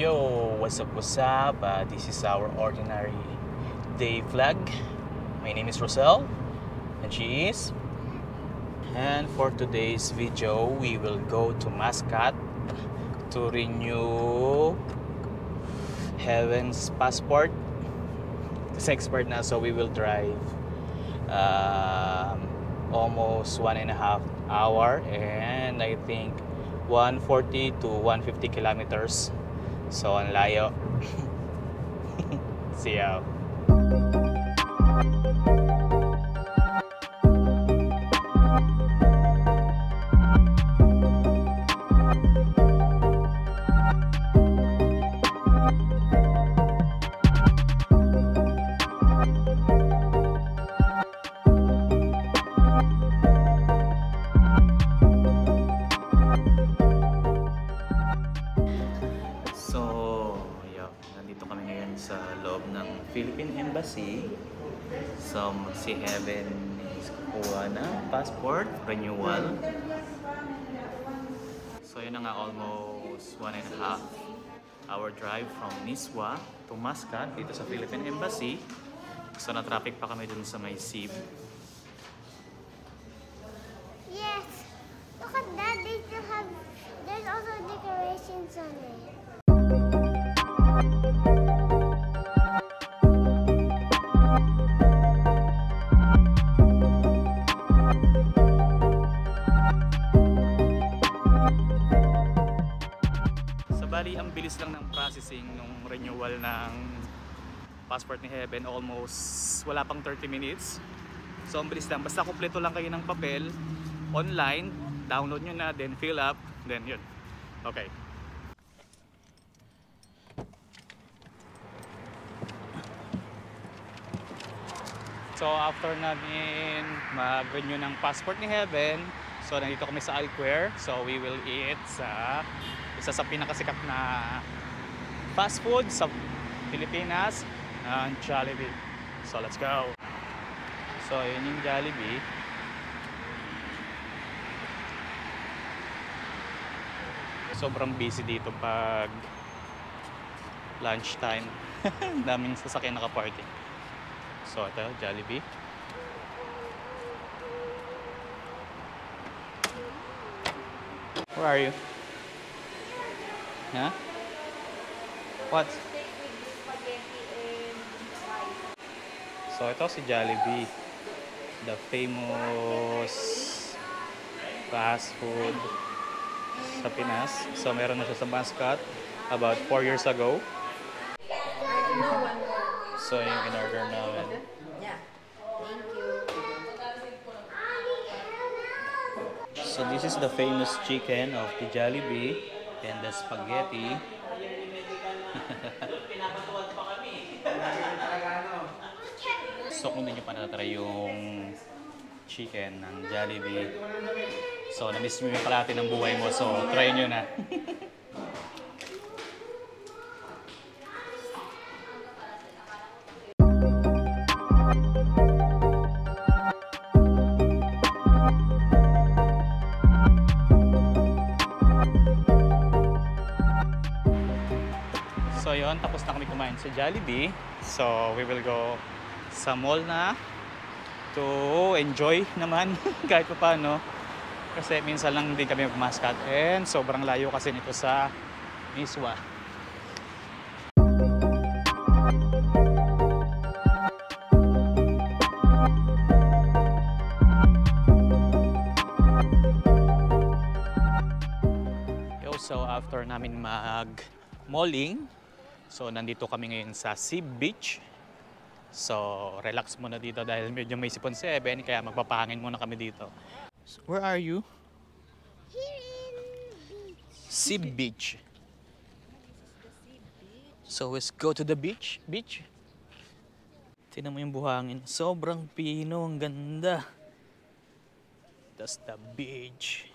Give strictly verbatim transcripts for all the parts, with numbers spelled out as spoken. Yo, what's up, what's up? Uh, this is our ordinary day vlog. My name is Roselle, and she is. And for today's video, we will go to Muscat to renew Heaven's passport. It's expired now, so we will drive um, almost one and a half hour, and I think one forty to one fifty kilometers. So, ang layo. See ya. Philippine Embassy. So, si Heaven is kukuha na passport renewal. So, yun na nga, almost one and a half hour drive from Nizwa to Muscat dito sa Philippine Embassy. So, na-traffic pa kami dun sa may Seeb. Yes! Look at that! They still have... There's also decorations on it. Ang bilis lang ng processing ng renewal ng passport ni Heaven, almost wala pang thirty minutes. So ang bilis lang, basta kumpleto lang kayo ng papel online, download nyo na, then fill up, then yun. Okay. So after namin mag-renew ng passport ni Heaven, so nandito kami sa Alquer, so we will eat sa isa sa pinakasikat na fast food sa Pilipinas, ang Jollibee. So let's go. So yun yung Jollibee. Sobrang busy dito pag lunchtime. Daming sasakyan naka-parking. So ito, Jollibee. Where are you? Huh? What? So ito si Jollibee, the famous fast food sa Pinas. So meron na siya sa Muscat about four years ago. So yung in-order namin. So this is the famous chicken of the Jollibee. And the spaghetti. So kung hindi nyo pa natatry yung chicken ng Jollibee, so na-miss mo yung kalahati ng buhay mo, so try nyo na. So yun, tapos na kami kumain sa Jollibee. So we will go sa mall na to enjoy naman kahit pa paano. Kasi minsan lang din kami mag-Muscat and sobrang layo kasi nito sa Nizwa. Yo, so after namin mag-malling, so nandito kami ngayon sa Seeb Beach. So relax muna dito dahil medyo may sipon seven, kaya magpapahangin muna kami dito. So, where are you? Here in beach. Seeb Beach. So let's go to the beach. Beach. Tingnan mo yung buhangin. Sobrang pino, ang ganda. That's the beach.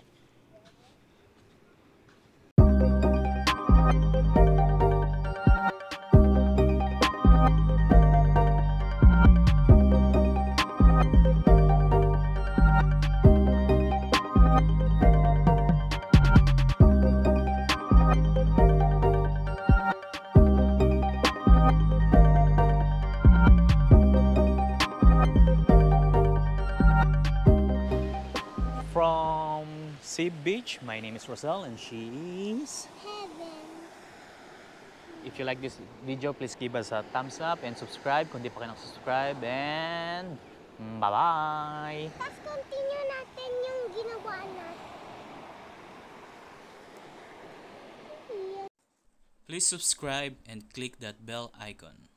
Seeb Beach. My name is Roselle and she is... Heaven. If you like this video, please give us a thumbs up and subscribe kung di pa kayo nag-subscribe. And bye-bye! Tapos continue natin yung ginawa natin. Please subscribe and click that bell icon.